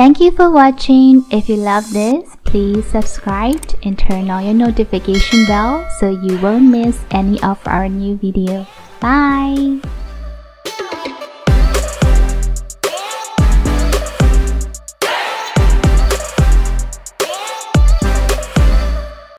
Thank you for watching. If you love this, please subscribe and turn on your notification bell so you won't miss any of our new videos. Bye!